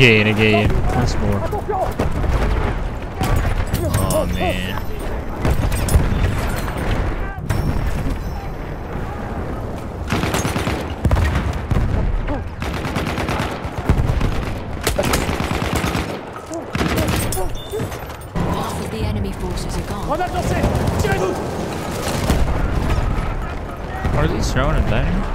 Again. Once more. Oh, man. Half of the enemy forces are gone. Are these throwing a dynamite?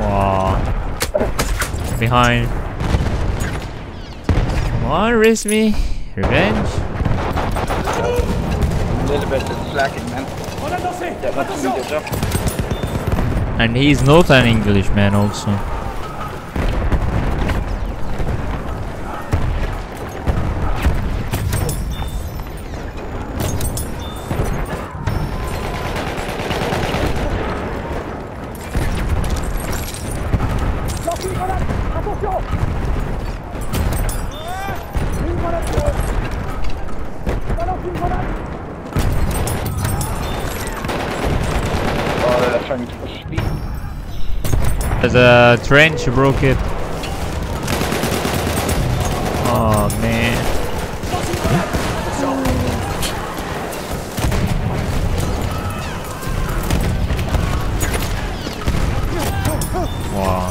Aww. Behind. Wanna risk me? Revenge? A little bit of slacking, man. And he's not an Englishman, also. There's a trench, broke it. Oh man. Wow.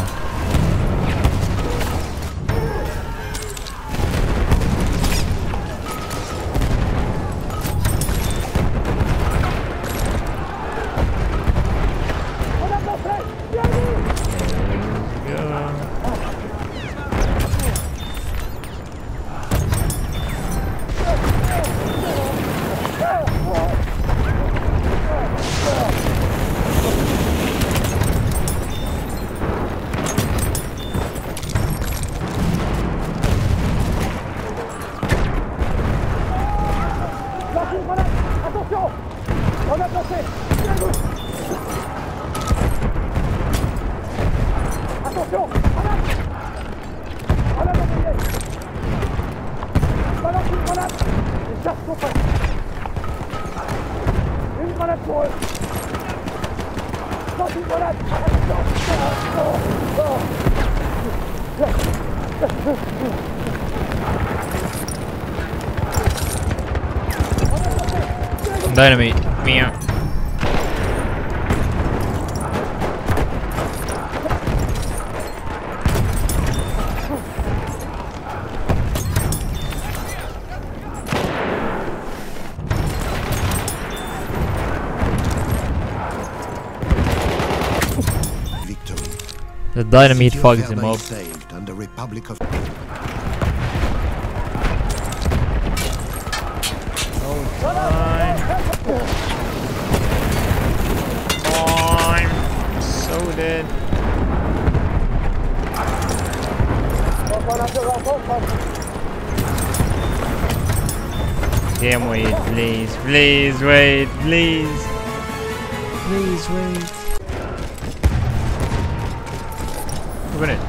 Dynamite. Meow. The dynamite fucks him up. Under Republic of dead. Damn, wait, please, please, wait, please. Please, wait. Open it.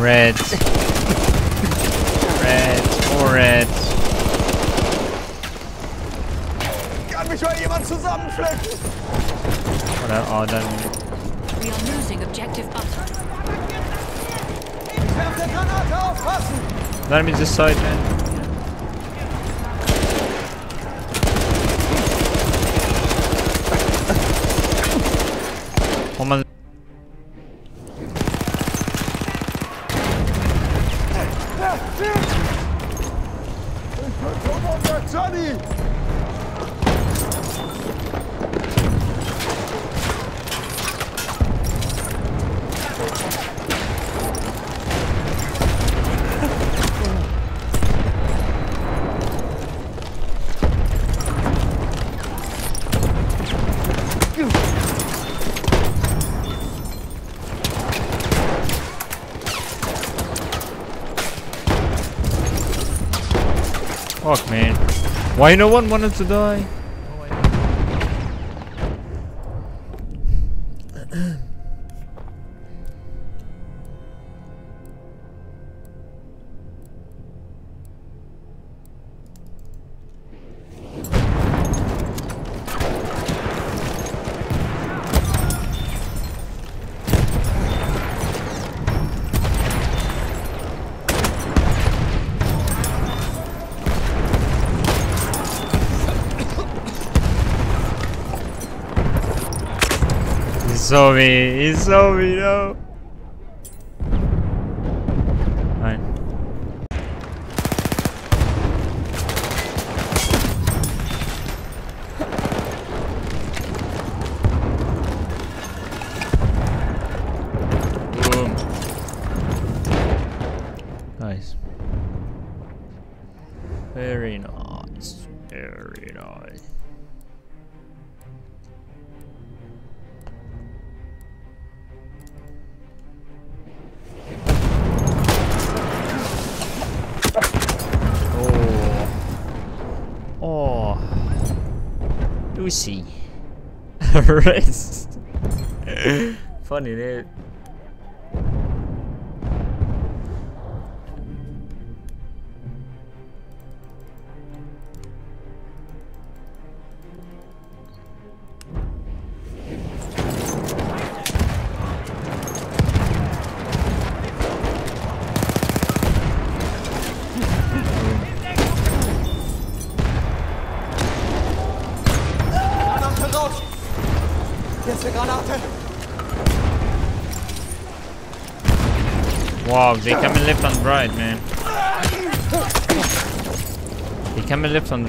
Reds. Reds. More Reds. Kann mich mal jemand zusammenflecken? Oder, oh, dann... Wir are losing objective button. Let me decide, man. Fuck, man. Why no one wanted to die? He saw me, though. Fine. Boom. Nice. Very nice. Very nice. Lucy. Rest. Funny, dude. Wow, they coming left and right, man. They coming left and right.